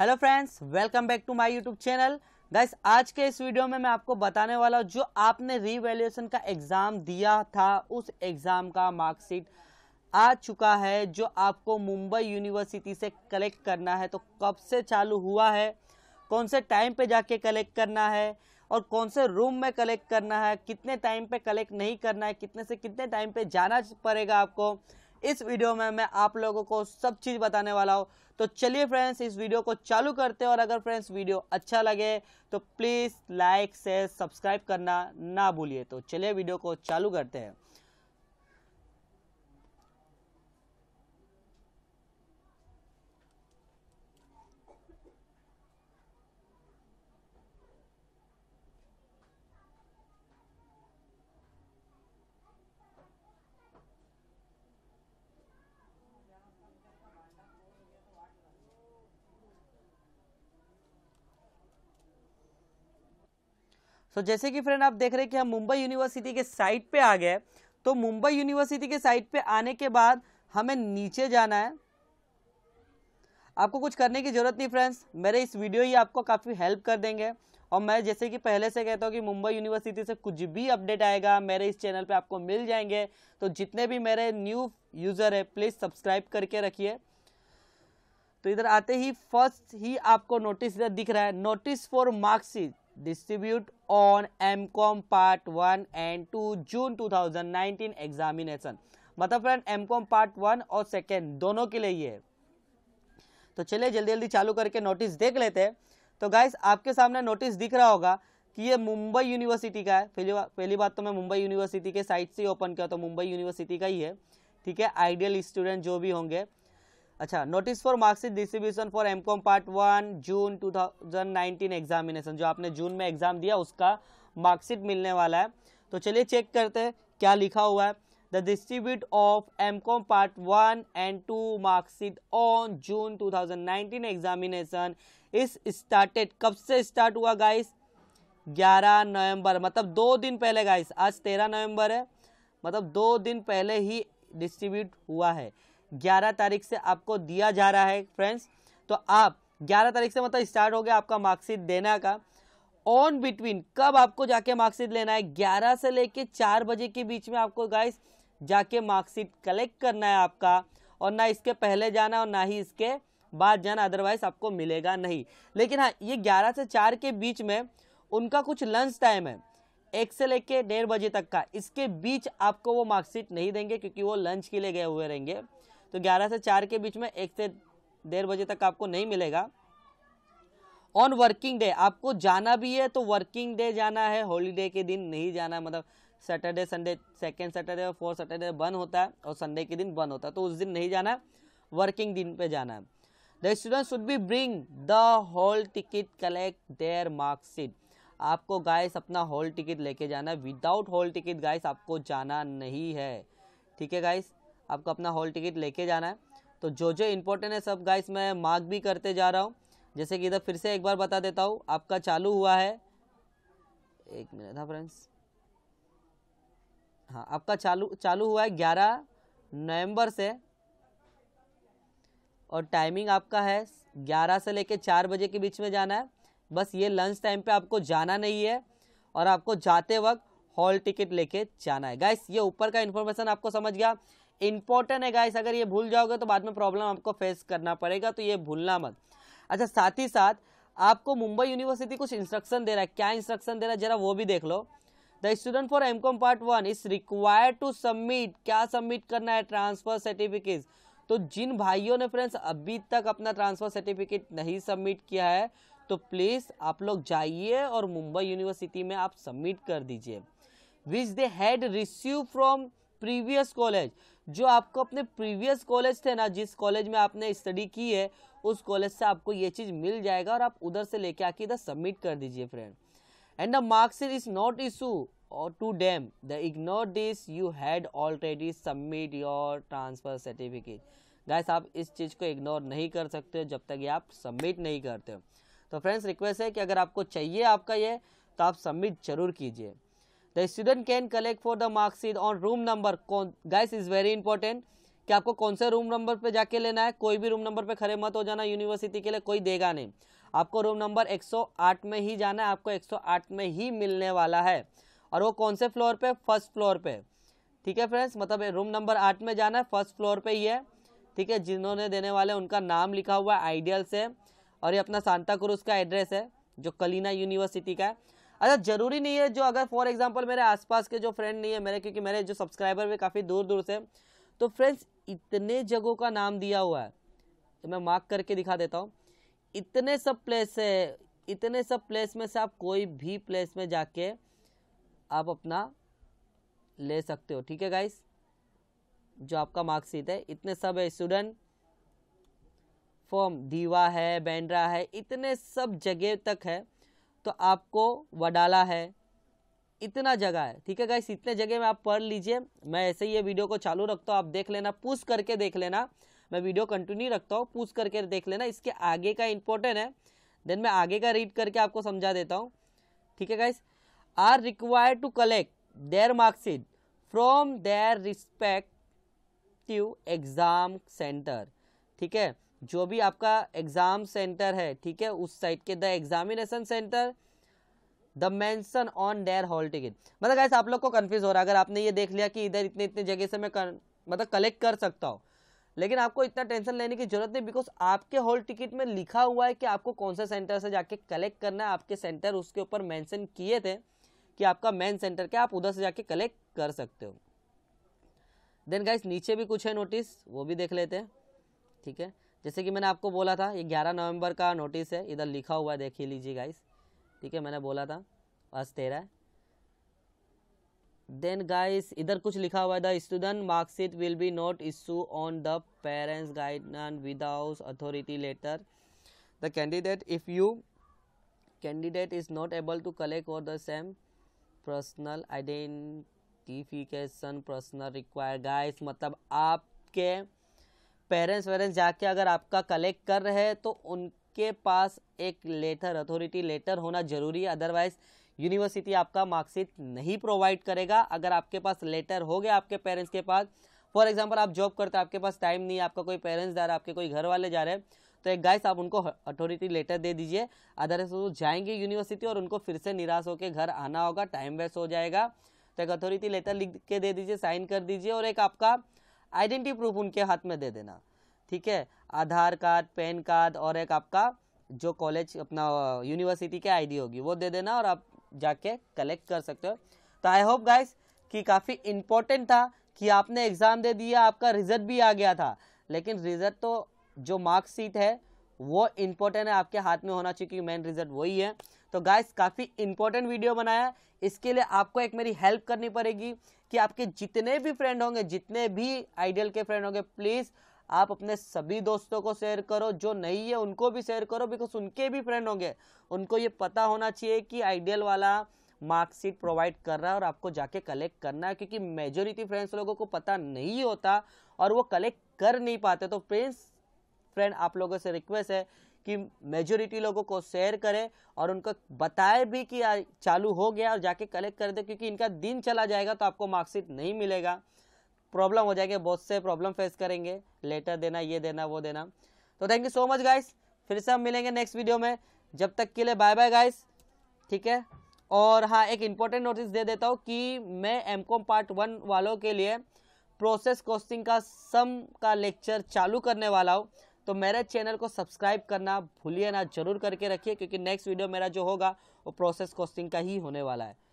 Hello friends, welcome back to my YouTube channel. Guys, आज के इस वीडियो में मैं आपको बताने वाला हूँ जो आपने रीवैल्यूएशन का एग्ज़ाम दिया था उस एग्ज़ाम का मार्कशीट आ चुका है जो आपको मुंबई यूनिवर्सिटी से कलेक्ट करना है। तो कब से चालू हुआ है, कौन से टाइम पे जाके कलेक्ट करना है और कौन से रूम में कलेक्ट करना है, कितने टाइम पे कलेक्ट नहीं करना है, कितने से कितने टाइम पे जाना पड़ेगा आपको, इस वीडियो में मैं आप लोगों को सब चीज़ बताने वाला हूँ। तो चलिए फ्रेंड्स, इस वीडियो को चालू करते हैं और अगर फ्रेंड्स वीडियो अच्छा लगे तो प्लीज़ लाइक शेयर सब्सक्राइब करना ना भूलिए। तो चलिए वीडियो को चालू करते हैं। तो जैसे कि फ्रेंड आप देख रहे हैं कि हम मुंबई यूनिवर्सिटी के साइट पे आ गए। तो मुंबई यूनिवर्सिटी के साइट पे आने के बाद हमें नीचे जाना है। आपको कुछ करने की ज़रूरत नहीं फ्रेंड्स, मेरे इस वीडियो ही आपको काफ़ी हेल्प कर देंगे। और मैं जैसे कि पहले से कहता हूँ कि मुंबई यूनिवर्सिटी से कुछ भी अपडेट आएगा मेरे इस चैनल पर आपको मिल जाएंगे। तो जितने भी मेरे न्यू यूज़र है प्लीज़ सब्सक्राइब करके रखिए। तो इधर आते ही फर्स्ट ही आपको नोटिस दिख रहा है, notice for marksheet distribute on MCom part 1 and 2 June 2019 examination. मतलब फ्रेंड एमकॉम पार्ट 1 और सेकेंड दोनों के लिए ये है। तो चलिए जल्दी जल्दी चालू करके नोटिस देख लेते हैं। तो गाइस, आपके सामने नोटिस दिख रहा होगा कि ये मुंबई यूनिवर्सिटी का है। पहली बात तो मैं मुंबई यूनिवर्सिटी के साइट से ओपन किया तो मुंबई यूनिवर्सिटी का ही है, ठीक है। आइडियल स्टूडेंट जो भी होंगे। अच्छा, notice for marksheet distribution for MCom part 1 June 2019 examination, जो आपने जून में एग्जाम दिया उसका मार्कशीट मिलने वाला है। तो चलिए चेक करते हैं क्या लिखा हुआ है। The distribute of MCom part 1 and 2 marksheet on June 2019 examination is started. कब से स्टार्ट हुआ गाइस? 11 नवंबर, मतलब 2 दिन पहले। गाइस आज 13 नवंबर है, मतलब 2 दिन पहले ही डिस्ट्रीब्यूट हुआ है। 11 तारीख से आपको दिया जा रहा है फ्रेंड्स। तो आप 11 तारीख से मतलब स्टार्ट हो गया आपका मार्कशीट देना का। ऑन बिटवीन कब आपको जाके मार्कशीट लेना है? 11 से लेके 4 बजे के बीच में आपको गाइस जाके मार्कशीट कलेक्ट करना है आपका, और ना इसके पहले जाना और ना ही इसके बाद जाना, अदरवाइज आपको मिलेगा नहीं। लेकिन हाँ, ये 11 से 4 के बीच में उनका कुछ लंच टाइम है, 1 से लेके 1:30 बजे तक का। इसके बीच आपको वो मार्कशीट नहीं देंगे क्योंकि वो लंच के लिए गए हुए रहेंगे। तो 11 से 4 के बीच में 1 से 1:30 बजे तक आपको नहीं मिलेगा। ऑन वर्किंग डे आपको जाना भी है तो वर्किंग डे जाना है, हॉलीडे के दिन नहीं जाना। मतलब सैटरडे संडे, सेकेंड सैटरडे और फोर्थ सैटरडे बंद होता है और संडे के दिन बंद होता है, तो उस दिन नहीं जाना, वर्किंग दिन पे जाना है। The student should be bring the hall ticket collect their marksheet. आपको गाइस अपना हॉल टिकट लेके जाना है, विदाउट हॉल टिकट गाइस आपको जाना नहीं है, ठीक है। गाइस आपको अपना हॉल टिकट लेके जाना है। तो जो जो इम्पोर्टेंट है सब गाइस मैं मार्क भी करते जा रहा हूँ। जैसे कि इधर फिर से एक बार बता देता हूँ, आपका चालू हुआ है, एक मिनट था फ्रेंड्स, हाँ आपका चालू हुआ है 11 नवंबर से और टाइमिंग आपका है 11 से लेके 4 बजे के बीच में जाना है। बस ये लंच टाइम पे आपको जाना नहीं है और आपको जाते वक्त हॉल टिकट लेके जाना है। गाइस ये ऊपर का इन्फॉर्मेशन आपको समझ गया, इंपॉर्टेंट है गाइस। अगर ये भूल जाओगे तो बाद में प्रॉब्लम आपको फेस करना पड़ेगा, तो ये भूलना मत। अच्छा, साथ ही साथ आपको मुंबई यूनिवर्सिटी कुछ इंस्ट्रक्शन दे रहा है, क्या इंस्ट्रक्शन दे रहा है जरा वो भी देख लो। The student for MCom part 1 is required to submit, क्या सबमिट करना है? Transfer certificate. तो जिन भाइयों ने फ्रेंड्स अभी तक अपना ट्रांसफर सर्टिफिकेट नहीं सबमिट किया है तो प्लीज़ आप लोग जाइए और मुंबई यूनिवर्सिटी में आप सबमिट कर दीजिए। Which they had receive from previous college, जो आपको अपने प्रीवियस कॉलेज थे ना, जिस कॉलेज में आपने स्टडी की है उस कॉलेज से आपको ये चीज़ मिल जाएगा और आप उधर से लेके आके इधर सबमिट कर दीजिए friend. And the marks is not issue or to dam the ignore this you had already submit your transfer certificate. Guys आप इस चीज़ को इग्नोर नहीं कर सकते जब तक ये आप सबमिट नहीं करते। तो फ्रेंड्स रिक्वेस्ट है कि अगर आपको चाहिए आपका ये तो आप सबमिट जरूर कीजिए। The student can collect for the marksheet on room number, guys is very important कि आपको कौन से रूम नंबर पे जाके लेना है। कोई भी रूम नंबर पे खड़े मत हो जाना, यूनिवर्सिटी के लिए कोई देगा नहीं। आपको रूम नंबर 108 में ही जाना है, आपको 108 में ही मिलने वाला है। और वो कौन से फ्लोर पे? फर्स्ट फ्लोर पे। ठीक है फ्रेंड्स, मतलब रूम नंबर 8 में जाना है, फर्स्ट फ्लोर पे ही है। ठीक है, जिन्होंने देने वाले उनका नाम लिखा हुआ है आइडियल से, और ये अपना सांता क्रूज का एड्रेस है जो कलीना यूनिवर्सिटी का है। अच्छा, जरूरी नहीं है जो अगर फॉर एग्जांपल मेरे आसपास के जो फ्रेंड नहीं है मेरे, क्योंकि मेरे जो सब्सक्राइबर वे काफ़ी दूर दूर से, तो फ्रेंड्स इतने जगहों का नाम दिया हुआ है, तो मैं मार्क करके दिखा देता हूँ। इतने सब प्लेस है, इतने सब प्लेस में से आप कोई भी प्लेस में जाके आप अपना ले सकते हो। ठीक है गाइस, जो आपका मार्कशीट है, इतने सब है, स्टूडेंट फॉर्म दीवा है, बैंड्रा है, इतने सब जगह तक है। तो आपको वडाला है, इतना जगह है। ठीक है गाइस, इतने जगह में आप पढ़ लीजिए। मैं ऐसे ही ये वीडियो को चालू रखता हूँ, आप देख लेना, पूछ करके देख लेना। मैं वीडियो कंटिन्यू रखता हूँ, पूछ करके देख लेना। इसके आगे का इंपॉर्टेंट है, देन मैं आगे का रीड करके आपको समझा देता हूँ। ठीक है guys, are required to collect their marksheet from their respective exam centre. ठीक है, जो भी आपका एग्जाम सेंटर है, ठीक है, उस साइड के the examination centre the mention on their hall ticket. मतलब गाइस आप लोग को कन्फ्यूज हो रहा है, अगर आपने ये देख लिया कि इधर इतने इतने जगह से मैं मतलब कलेक्ट कर सकता हूँ, लेकिन आपको इतना टेंशन लेने की जरूरत नहीं, बिकॉज आपके हॉल टिकट में लिखा हुआ है कि आपको कौन से सेंटर से जाके कलेक्ट करना है। आपके सेंटर उसके ऊपर मेंशन किए थे कि आपका मेन सेंटर क्या, आप उधर से जाके कलेक्ट कर सकते हो। देन गाइस नीचे भी कुछ है नोटिस, वो भी देख लेते हैं। ठीक है, जैसे कि मैंने आपको बोला था, ये 11 नवंबर का नोटिस है, इधर लिखा हुआ है, देख ही लीजिए गाइस। ठीक है, मैंने बोला था आज 13 है। देन गाइस इधर कुछ लिखा हुआ है, the student marksheet will be not issue on the parents guidelines without authority letter. The candidate if you candidate is not able to collect or the same personal identification personal require. Guys मतलब आपके parents वेरेंट्स जाके अगर आपका collect कर रहे हैं तो उनके पास एक लेटर, अथॉरिटी लेटर होना जरूरी है, अदरवाइज यूनिवर्सिटी आपका मार्कशीट नहीं प्रोवाइड करेगा। अगर आपके पास लेटर हो गया आपके पेरेंट्स के पास, फॉर एग्जांपल आप जॉब करते हैं, आपके पास टाइम नहीं है, आपका कोई पेरेंट्स जा रहा है, आपके कोई घर वाले जा रहे हैं, तो एक गाइस आप उनको अथॉरिटी लेटर दे दीजिए, अदरवाइज वो जाएंगे यूनिवर्सिटी और उनको फिर से निराश होकर घर आना होगा, टाइम वेस्ट हो जाएगा। तो एक अथॉरिटी लेटर लिख के दे दीजिए, साइन कर दीजिए, और एक आपका आइडेंटिटी प्रूफ उनके हाथ में दे देना। ठीक है, आधार कार्ड, पैन कार्ड, और एक आपका जो कॉलेज अपना यूनिवर्सिटी के आईडी होगी वो दे देना, और आप जाके कलेक्ट कर सकते हो। तो आई होप गाइस कि काफ़ी इम्पोर्टेंट था कि आपने एग्ज़ाम दे दिया, आपका रिजल्ट भी आ गया था, लेकिन रिजल्ट तो जो मार्कशीट है वो इम्पोर्टेंट है, आपके हाथ में होना चाहिए, क्योंकि मेन रिजल्ट वही है। तो गाइस काफ़ी इम्पोर्टेंट वीडियो बनाया, इसके लिए आपको एक मेरी हेल्प करनी पड़ेगी कि आपके जितने भी फ्रेंड होंगे, जितने भी आइडियल के फ्रेंड होंगे, प्लीज़ आप अपने सभी दोस्तों को शेयर करो, जो नहीं है उनको भी शेयर करो, बिकॉज उनके भी फ्रेंड होंगे, उनको ये पता होना चाहिए कि आइडियल वाला मार्कशीट प्रोवाइड कर रहा है और आपको जाके कलेक्ट करना है, क्योंकि मेजोरिटी फ्रेंड्स लोगों को पता नहीं होता और वो कलेक्ट कर नहीं पाते। तो फ्रेंड आप लोगों से रिक्वेस्ट है कि मेजोरिटी लोगों को शेयर करें और उनको बताएं भी कि यार चालू हो गया और जाके कलेक्ट कर दे, क्योंकि इनका दिन चला जाएगा तो आपको मार्कशीट नहीं मिलेगा, प्रॉब्लम हो जाएगी, बहुत से प्रॉब्लम फेस करेंगे, लेटर देना, ये देना, वो देना। तो thank you so much guys, फिर से हम मिलेंगे नेक्स्ट वीडियो में, जब तक के लिए बाय बाय गाइस। ठीक है, और हाँ एक इम्पोर्टेंट नोटिस दे देता हूँ कि मैं एमकॉम पार्ट 1 वालों के लिए प्रोसेस कोस्टिंग का सम का लेक्चर चालू करने वाला हूँ, तो मेरे चैनल को सब्सक्राइब करना भूलिए ना, जरूर करके रखिए, क्योंकि नेक्स्ट वीडियो मेरा जो होगा वो प्रोसेस कोस्टिंग का ही होने वाला है।